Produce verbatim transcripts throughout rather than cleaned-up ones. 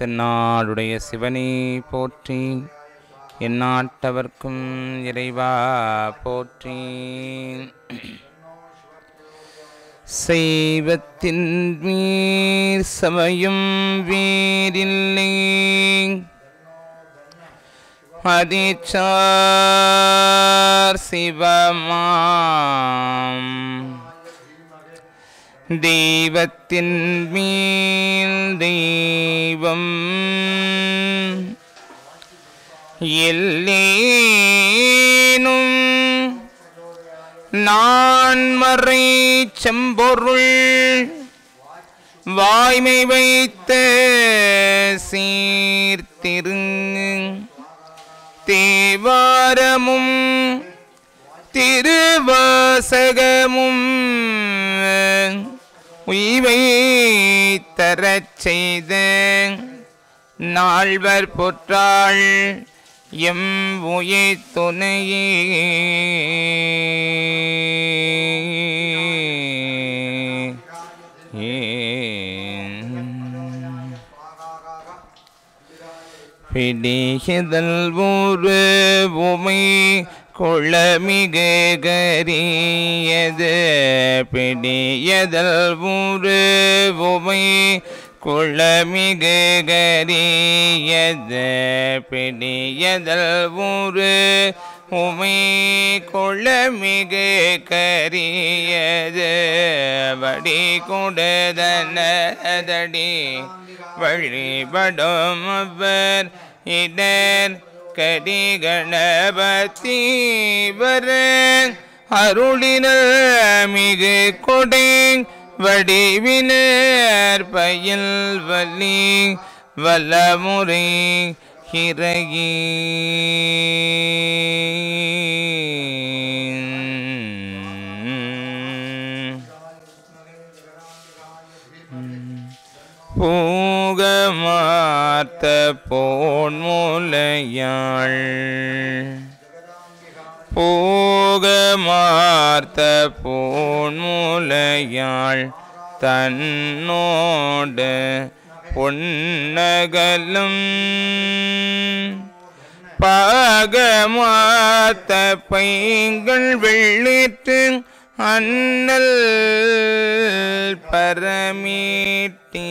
தென்னாடுடைய சிவனே போற்றி, எந்நாட்டவர்க்கும் இறைவா போற்றி. சைவத்தின் மீர் சமயம் வேறில்லை, அதிச்சார் சிவமாம் தெய்வத்தின் மீல் தெய்வம் எல்லேனும் நான்மறை செம்பொருள் வாய்மை வைத்த சீர்திருங்கு தேவாரமும் திருவாசகமும் உய்வை தரச் செய்த நால்வர் பொற்றாள் எம் உயிர் துணையே. பிடிகதல் ஒரு உமை கொள்ள மிக கரியது, பிடியதல் ஒரு உமை கொள்ள மிக கரியது, பிடியதல் ஒரு உமை கொள்ள மிக கரியது. வடி கொடுதனதடி வழிபடும் அவர் இடர் கடி கணபதி வர அருளினர் மிகு கொடை வடிவினர் பயில் வலி வலமுறை கிரையே. பூகமார்த்த போன் மூலையாள், பூகமார்த்த போன் மூலையாள் தன்னோடு பொன்னகலும் பாகமார்த்த பைங்கள் வெள்ளிட்டு அண்ணல் பரமீட்டி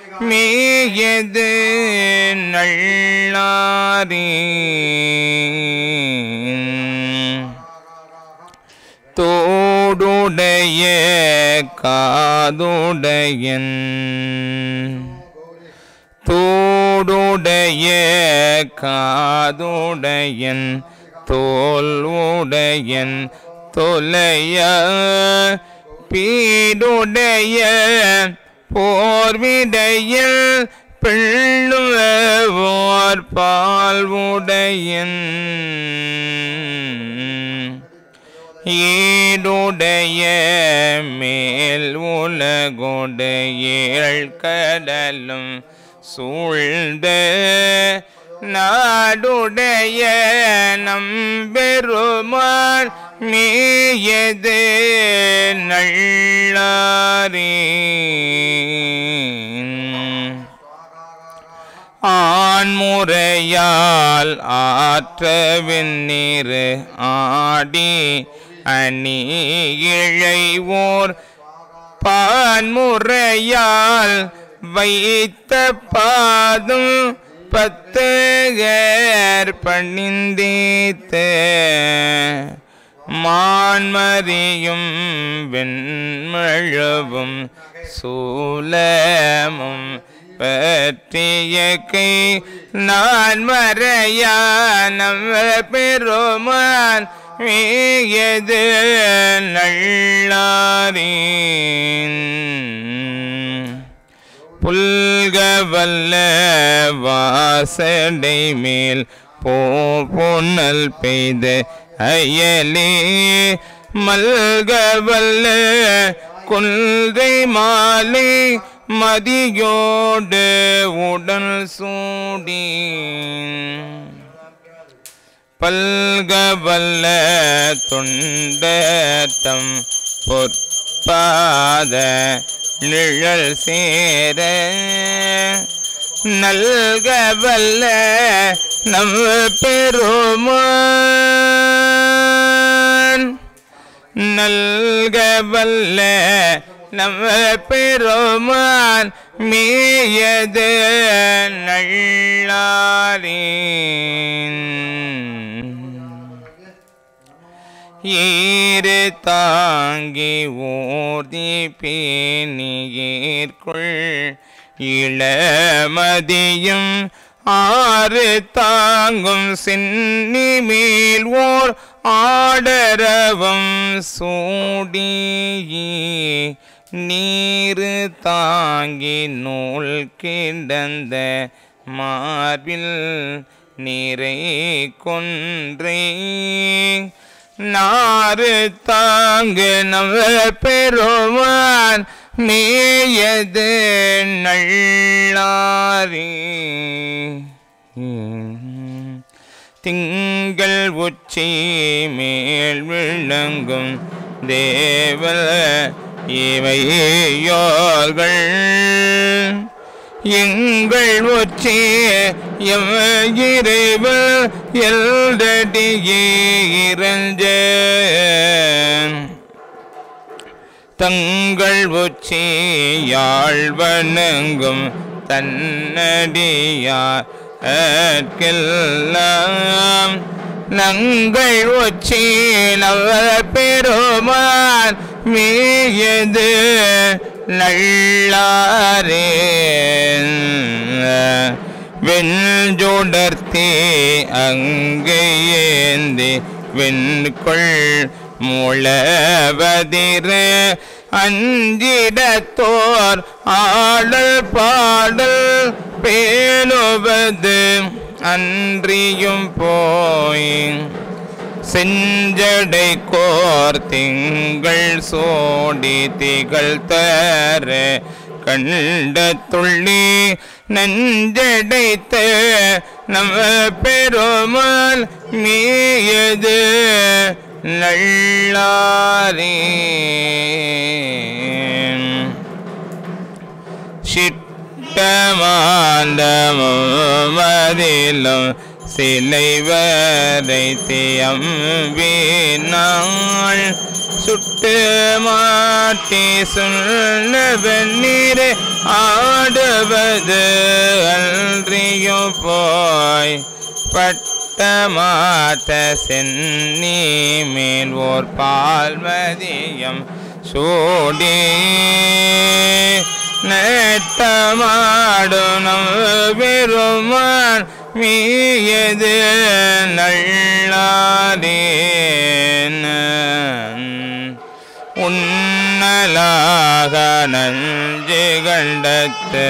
மீது நல்லாரி தோடுடைய காதுடையன் தோடுடைய காதுடையன் தோல் உடையன் தொலைய பீடுடைய போர்விடைய பிள்ளுவோர் பால்வுடையன் ஈடுடைய மேல் உலகுடையேழ் கடலும் சூழ்ந்த நாடுடைய நம்பெருமான் மீது நல்லாரி ஆண்முறையால் ஆற்றவெந்நீர் ஆடி அணி இழைவோர் பான்முறையால் வைத்த பாதும் பத்தகர் பணிந்தேத்த மான்மரியும் வெண்மழவும் சூலமும் பற்றிய கை நான் மறையானம் பெருமான் மீது நல்லாரி புல்கவல்ல வாசடை மேல் பூபுனல் பெய்து அயலே மல்கவல்ல குந்தை மாலை மதியோடு உடல் சூடி பல்கவல்ல துண்டத்தம் பொற்பாத நிழல் சேர நல்கவல்ல நம் பெருமான் நல்கவல்ல நம் பெருமான் மேயது நல்லாரே ஈறு தாங்கி ஊர்தி பேணியேற்குள் இளமதியும் ஆறு தாங்கும் சின்னி மேல் ஓர் ஆடரவம் சூடி நீரு தாங்கி நூல் கிடந்த மார்பில் நிறை கொன்றே நாறு தாங்கு நம் பெருமான் மேயது நல்லாரே திங்கள் உச்சி மேல் விளங்கும் தேவல் இவையோர்கள் எங்கள் உச்சி இறைவல் எல்தடியே இறஞ்ச தங்கள் உச்சி யாழ்வணங்கும் தன்னடியார் அற்கெல்லாம் நங்கள் உச்சி நவ பெருமான் மேயது நல்லாரே வெஞ்சோடர்த்தி அங்கே ஏந்தி வெண்கொள் முளவதிரு அஞ்சிடத்தோர் ஆடல் பாடல் பேணுவது அன்றியும் போய் செஞ்சடை கோர் திங்கள் சோடி திகழ் தர கண்ட துள்ளி நஞ்சடைத்த நம் பெருமான் மேயது நல்லாரே சிட்டமாண்டமும் அதிலும் சிலை வரைத்தியம் வீணாள் சுட்டு மாட்டி சொல்லவெண்ணீர் ஆடுவது அன்றியோ போய் பட்ட மாட்ட சென்னி மேல் ஓர் பால்மதியம் சூடி நெட்டமாடும் பெருமான் மீயது நல்லாரே உன்னலாக நஞ்சு கண்டத்து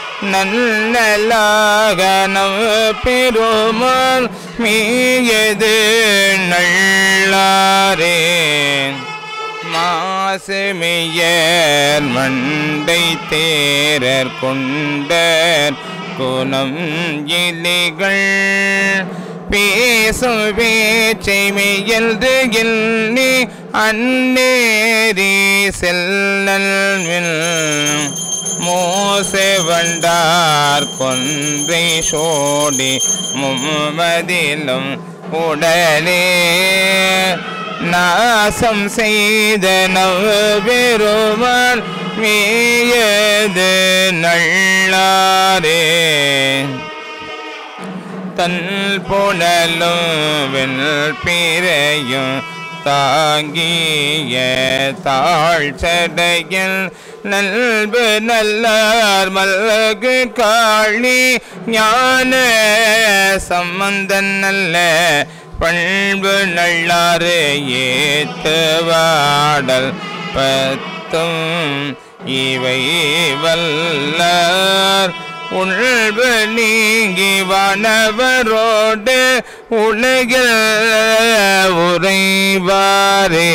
நன்னலாக நம் பெருமான் மேயது நல்லாரே மாசுமையர் மண்டை தேரர் கொண்டர் குணம் இலிகள் பேசும் பேச்சை மெயல்து எண்ணி அன்னேரி செல்லல்வில் மோசை வண்டார் கொன்றை சோடி மும்மதிலும் உடலே நாசம் செய்த நம் பெருமான் மேயது நல்லாரே தன் புனலும் வெல் பிறையும் தாங்கிய தாழ் சடையில் நல்பு நல்லார் மல்கு காளி ஞான சம்பந்தன் நல்ல பண்பு நல்லாறு ஏத்து வாடல் பத்தும் இவை வல்லார் உள்பு நீங்கி வானவரோடு உலகில் உறைவாரே.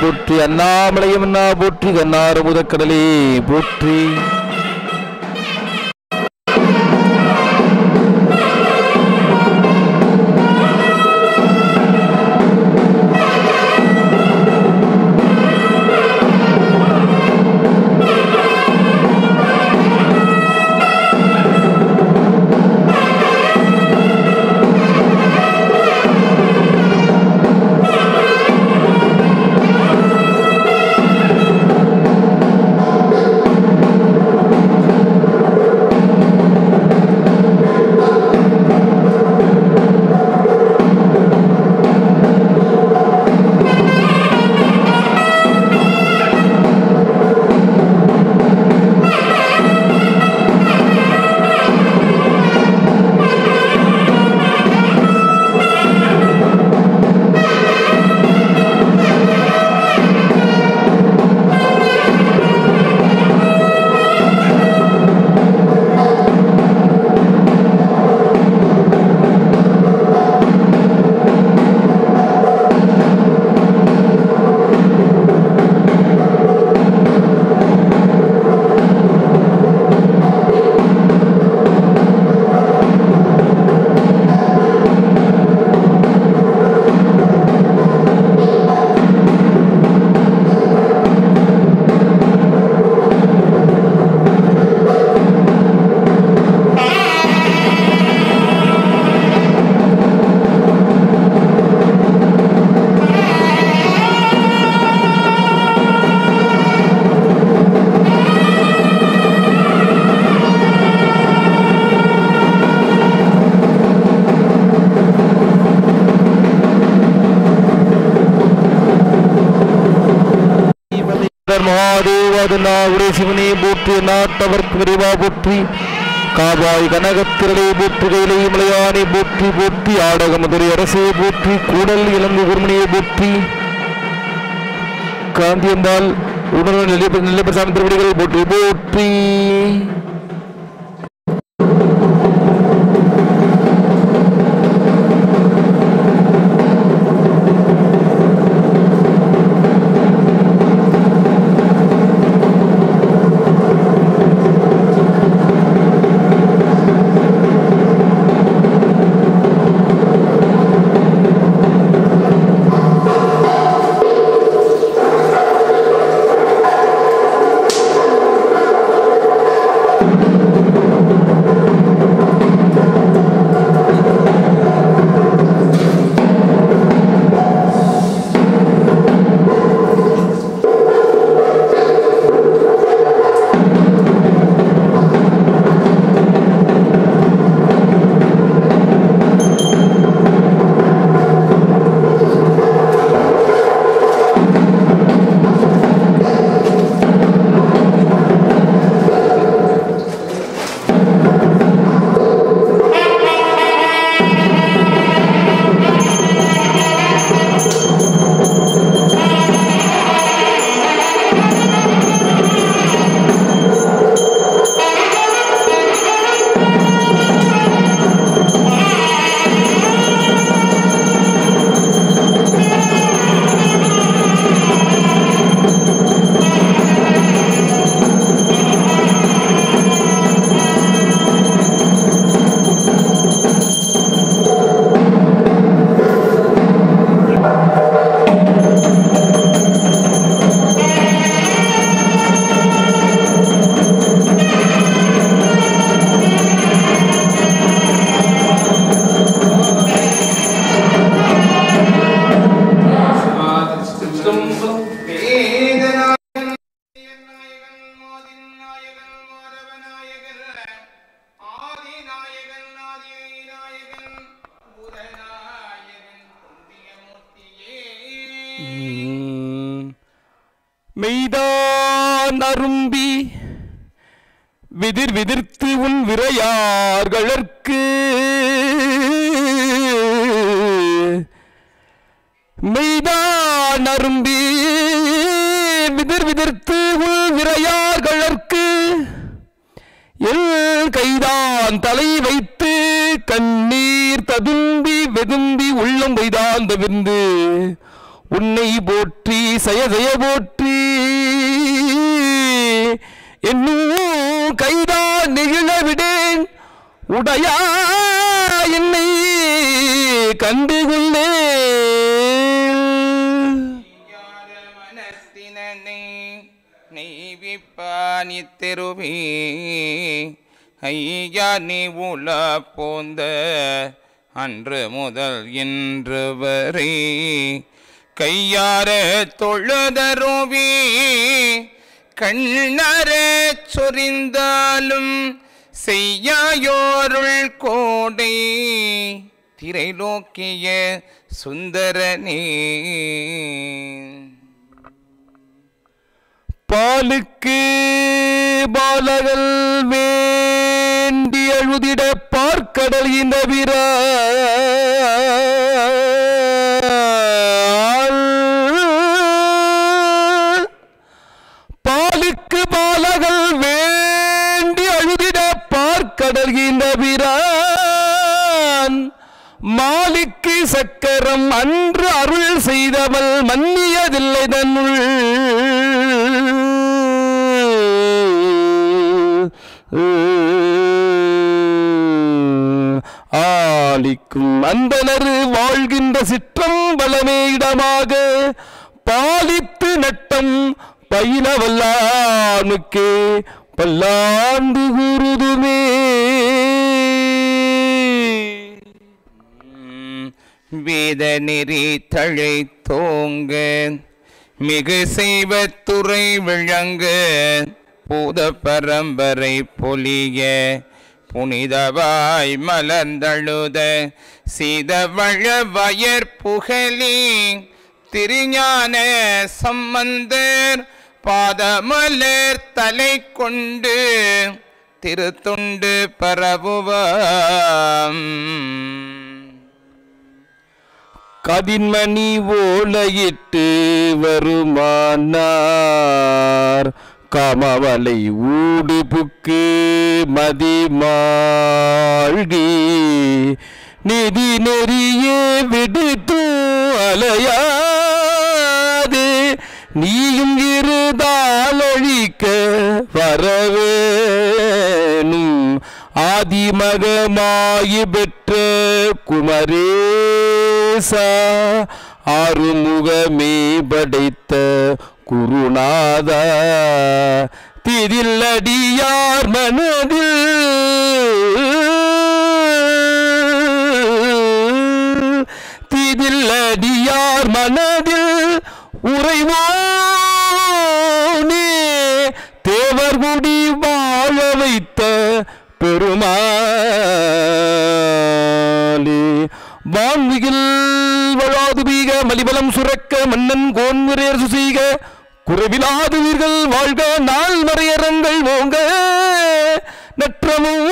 போற்றி போற்றி அண்ணாமலையும் அண்ணா போற்றி கண்ணார் முதற்கடலே போற்றி. சிவனே போற்றி நாட்டவர்க்கு விரைவா போற்றி காவாய் கனகத்திரளே போற்றி கைலை மலையானை போற்றி போற்றி ஆடக மதுரை அரசே போற்றி கூடல் இலங்கு குருமணியை போற்றி காந்தியம்பாள் உடனே நெல்லைப்பசாமி திருவடிகள் போற்றி போற்றி. விதிர் விதிர்த்து உன் விரையார்களுக்கு மெய்தான் அரும்பி விதிர் விதிர்த்து உன் விரையார்களுக்கு எல் கைதான் தலை வைத்து கண்ணீர் ததும்பி வெதும்பி உள்ளம் வைதான் தவிர்ந்து உன்னை போற்றி சயதய போற்றி என்னும் கைதா நெகிழ விடேன் உடையா என்னை கண்டுகொள்ளே நெய்விப்பானித்தெருவே ஐயா நீ உலா போந்த அன்று முதல் இன்று வரை கையார தொழுதருவி கண்ணார சொரிந்தாலும் செய்யாயோருள் கோடை திரைலோக்கிய சுந்தரனே பாலுக்கு பாலகல் வேண்டி அழுதிட பார்க்கடல் இந்த வீரால் பாலுக்கு பாலகல் வேண்டி அழுதிட பார்க்கடல் இந்த வீரான் மாலிக்கு சக்கரம் அன்று அருள் செய்தவள் மன்னியதில்லை தன்னுள் ஆலிக்கும் அந்தனரு வாழ்கின்ற சிற்றம்பலமே இடமாக பாலித்து நட்டம் பயில வல்லானுக்கே பல்லாண்டு குருதுமே வேத நெறி தழை தோங்க மிகு செய்வத்துறை விளங்க பூத பரம்பரை பொலிய புனிதவாய் மலர்ந்தழுத சீதவழ வயற்புகலி திருஞான சம்பந்தர் பாதமலர் தலை கொண்டு திருத்தொண்டு பரவுவாம் கதின்மணி ஓலையிட்டு வருமானார் காமவலை ஊடுபுக்கு மதிமாழ்கி நிதி நெறியே விடுத்து அலையாது நீயும் இருந்தால் ஒழிக்க வரவேணும் ஆதிமகமாயி பெற்ற குமரேசா ஆறுமுகமே படைத்த குருநாத திதில்லடியார் மனதில் திதில்லடியார் மனதில் உறைவோனே தேவர்குடி வாழ வைத்த பெருமாளே வான்மிகில் வழாது பீக மலிபலம் சுரக்க மன்னன் கோன்முரேர் சுசீக குறைவிலாது உயிர்கள் வாழ்க நாள் மறையரங்கள் ஓங்க நற்றமும்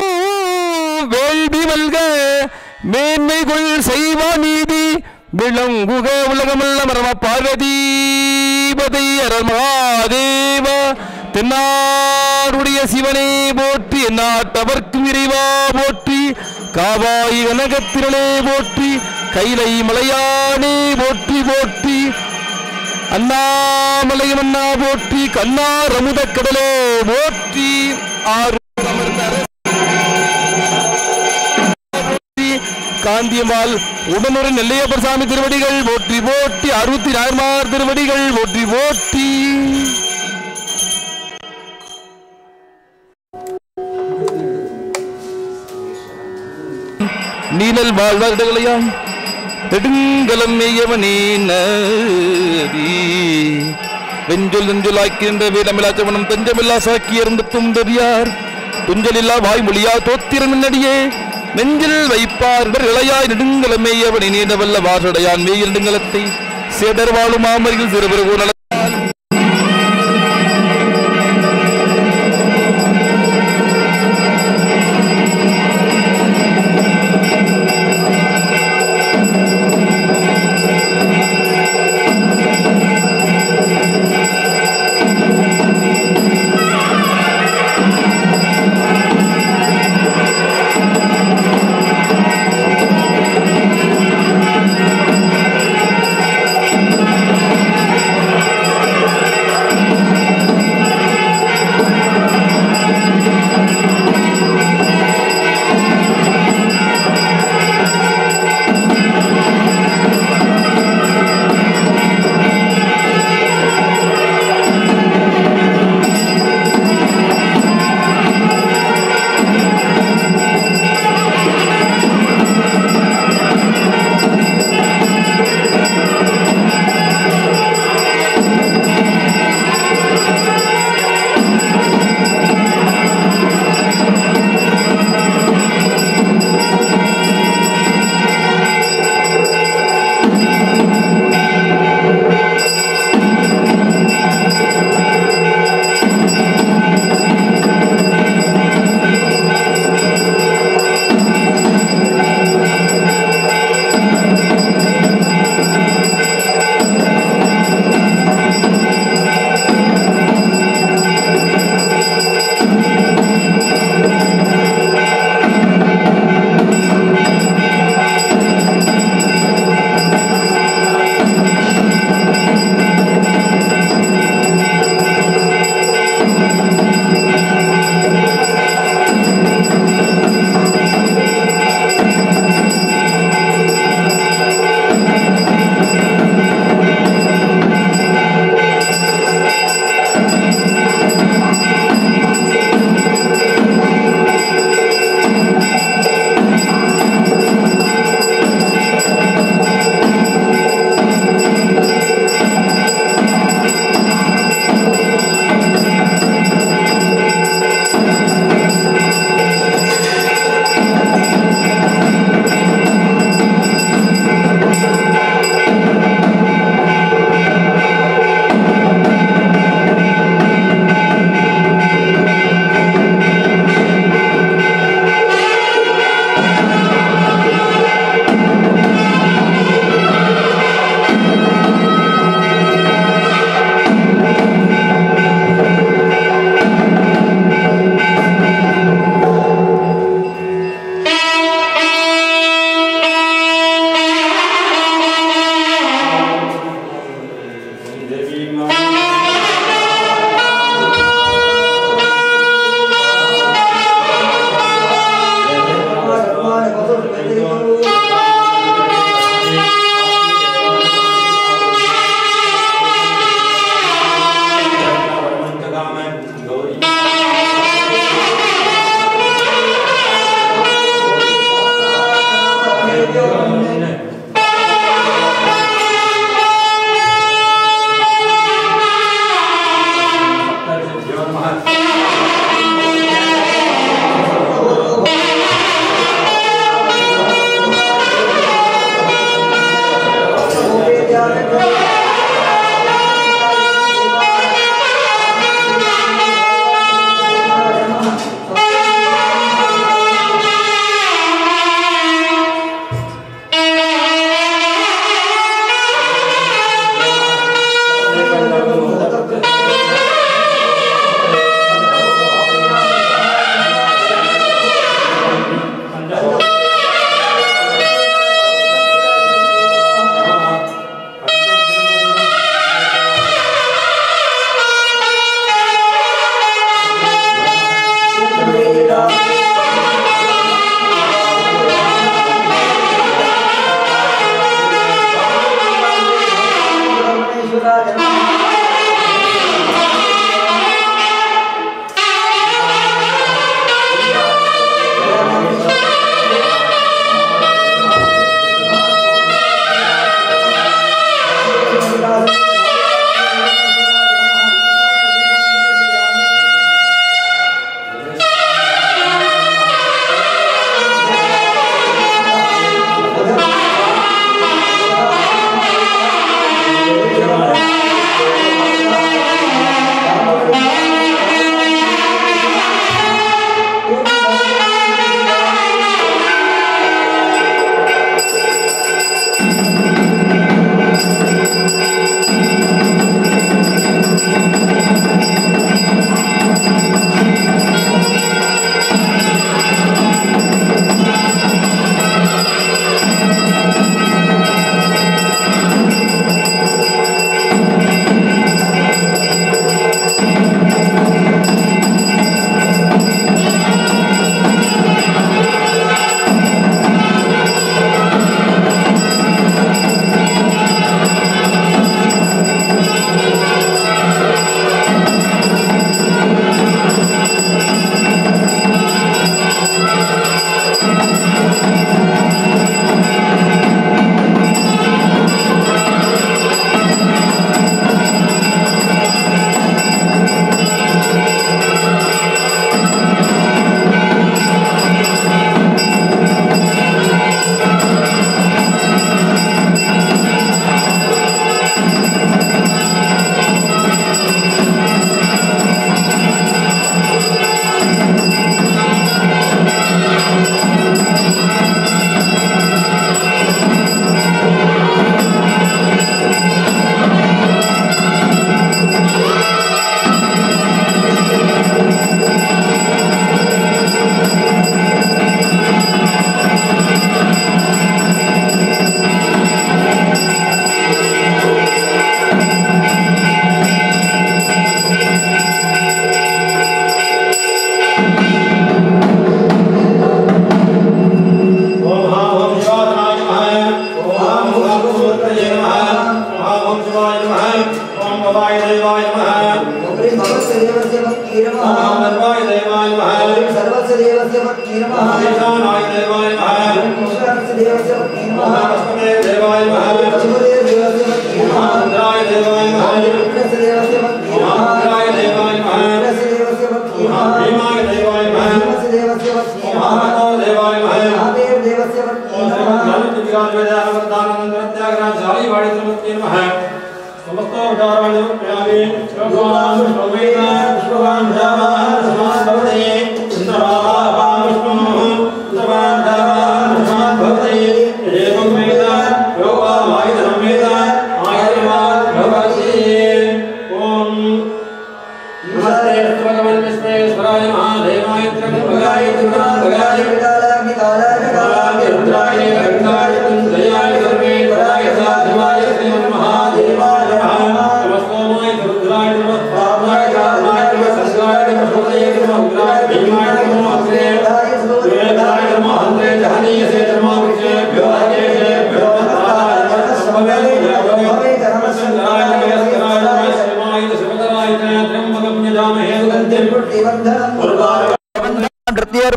வேள்வி மல்க மேன்மைகள் செய்வா நீதி விளங்குக உலகமல்ல மரம பார்வதீபதை அரமாதேவா தென்னாருடைய சிவனை போற்றி நாட்டவர்க்கும் இறைவா போற்றி காவாய் கனகத்திரளே போற்றி கைலை மலையானே போற்றி போற்றி அண்ணாமலையமன்னா போற்றி கண்ணார் அமுத கடலே போற்றி ஆறு காந்தியம்மாள் உடனுடன் நெல்லையப்பர் சாமி திருவடிகள் போற்றி போற்றி அறுபத்தி நாயன்மார் திருவடிகள் போற்றி போற்றி நீனல் வாழ்வார்களையாம் நெடுங்கலம் மேயவனே நதி வெஞ்சொல் நெஞ்சொலாக்கின்ற வேடமில்லா சவனம் தஞ்சமில்லா சாக்கி இருந்து துந்தறியார் துஞ்சலில்லா வாய்மொழியா தோத்திரமின்னடியே நெஞ்சில் வைப்பார் இளையாய் நெடுங்கலம் மேயவனே நீண்டவல்ல வாசடையான் மேய நெடுங்கலத்தை சேடர் வாழும் மாமரியில் சிறுபிறகு நல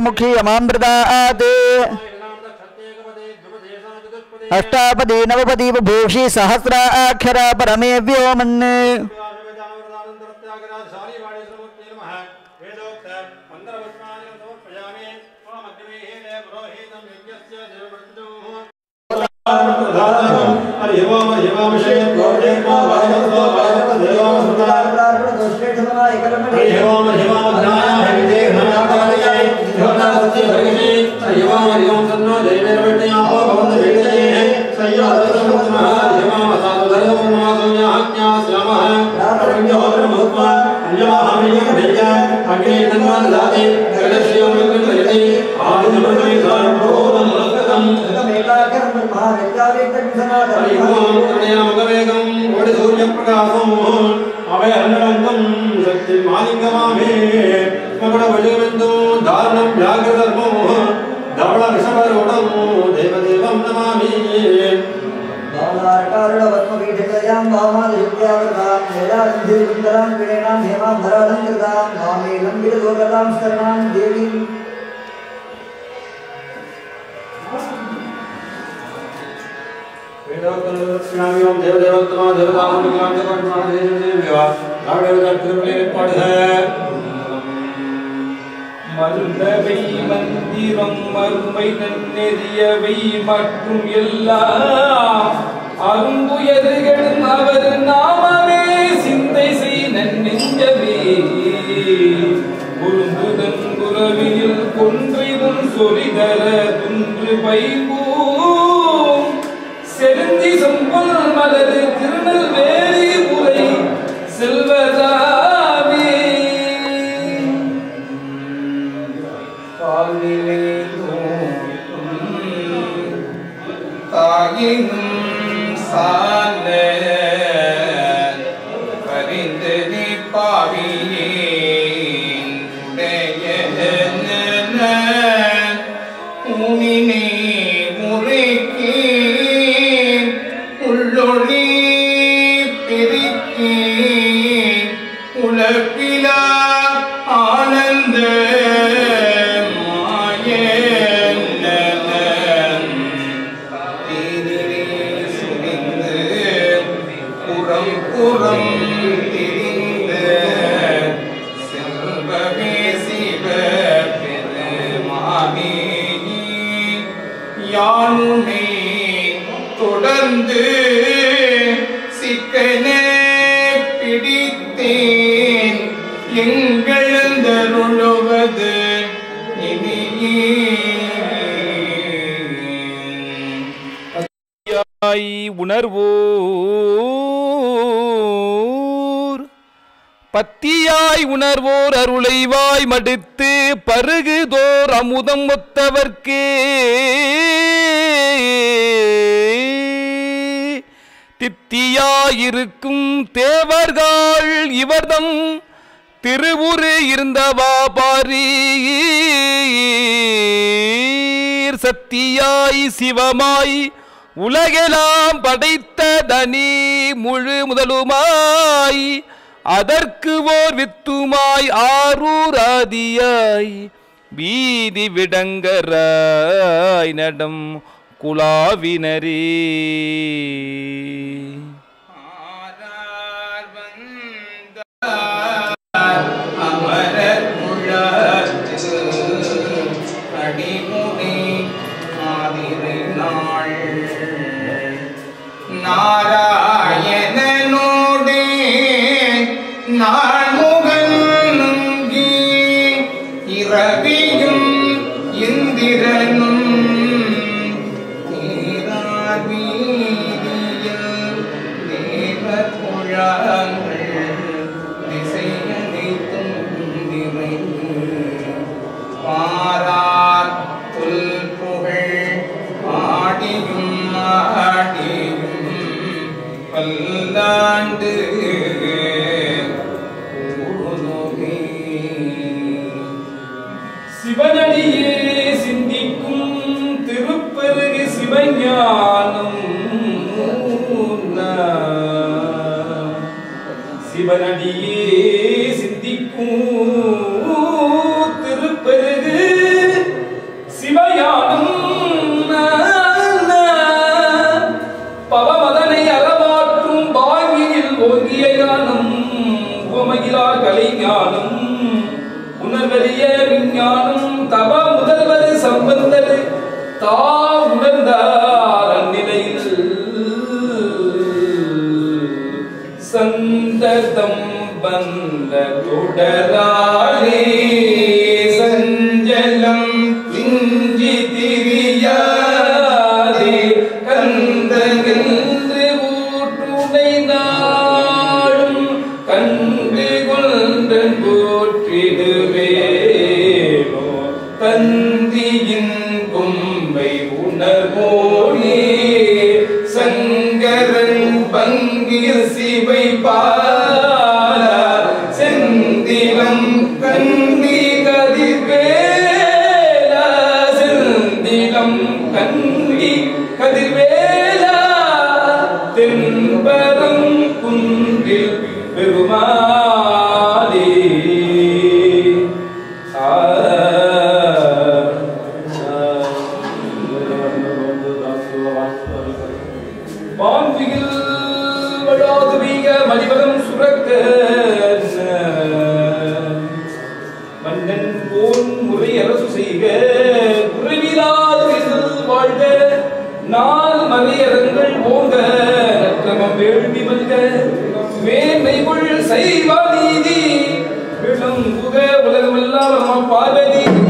मुखी अमामृता आदे अष्टापदी नवपदी भूषी सहस्र अक्षर परमे व्योमन्ने சிவமாய் உலகெலாம் படைத்த தனி முழு முதலுமாய் அதற்கு ஓர் வித்துமாய் ஆரூராதியாய் வீதி விடங்கராய் நடம் குலாவினரே திருப்பெருகு சிவயானம் Parvati